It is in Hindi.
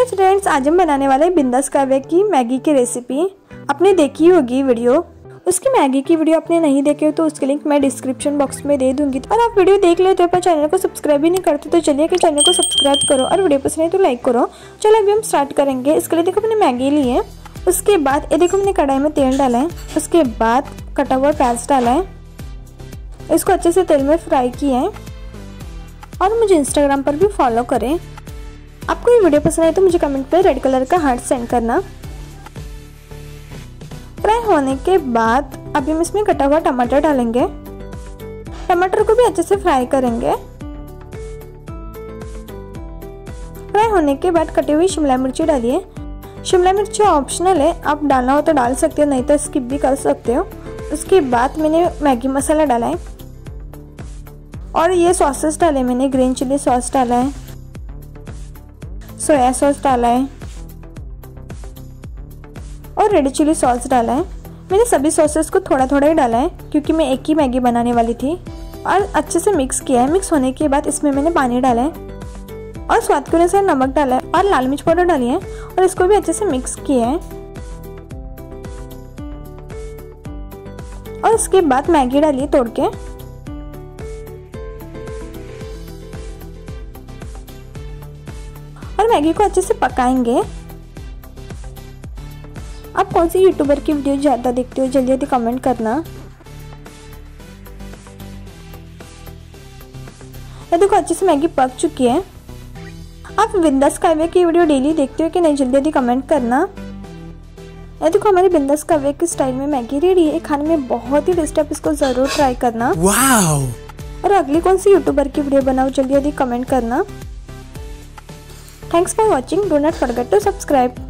हाय फ्रेंड्स, आज हम बनाने वाले बिंदास काव्या की मैगी की रेसिपी। आपने देखी होगी वीडियो, उसकी मैगी की वीडियो आपने नहीं देखी हो तो उसके लिंक मैं डिस्क्रिप्शन बॉक्स में दे दूंगी। और आप वीडियो देख लेते हो पर चैनल को सब्सक्राइब ही नहीं करते तो चलिए कि चैनल को सब्सक्राइब करो और वीडियो पसंद है तो लाइक करो। चलो अभी हम स्टार्ट करेंगे। इसके लिए देखो मैंने मैगी ली है, उसके बाद ये देखो मैंने कढ़ाई में तेल डाला है, उसके बाद कटा हुआ प्याज डाला है, इसको अच्छे से तेल में फ्राई किया है। और मुझे इंस्टाग्राम पर भी फॉलो करें। आपको ये वीडियो पसंद आए तो मुझे कमेंट पर रेड कलर का हार्ट सेंड करना। फ्राई होने के बाद अभी हम इसमें कटा हुआ टमाटर डालेंगे। टमाटर को भी अच्छे से फ्राई करेंगे। फ्राई होने के बाद कटी हुई शिमला मिर्ची डालिए। शिमला मिर्ची ऑप्शनल है, आप डालना हो तो डाल सकते हो, नहीं तो स्किप भी कर सकते हो। उसके बाद मैंने मैगी मसाला डाला है और ये सॉसेस डाले। मैंने ग्रीन चिली सॉस डाला है, सोया सॉस डाला है और रेड चिली सॉस डाला है। मैंने सभी सॉसेस को थोड़ा थोड़ा ही डाला है क्योंकि मैं एक ही मैगी बनाने वाली थी। और अच्छे से मिक्स किया है। मिक्स होने के बाद इसमें मैंने पानी डाला है और स्वाद के अनुसार नमक डाला है और लाल मिर्च पाउडर डाली है और इसको भी अच्छे से मिक्स किया है। और इसके बाद मैगी डाली है तोड़ के। मैगी को अच्छे से पकाएंगे। आप कौन सी यूट्यूबर की वीडियो ज्यादा देखते हो जल्दी जल्दी कमेंट करना। ये देखो अच्छे से मैगी पक चुकी है। आप बिंदास काव्या की वीडियो डेली देखते हो कि नहीं जल्दी जल्दी कमेंट करना। ये देखो हमारी बिंदास काव्या की स्टाइल में मैगी रेडी है। खाने में बहुत ही टेस्टी, आप इसको जरूर ट्राई करना। वाव! और अगली कौन सी यूट्यूबर की वीडियो बनाओ जल्दी जल्दी कमेंट करना। Thanks for watching. Do not forget to subscribe.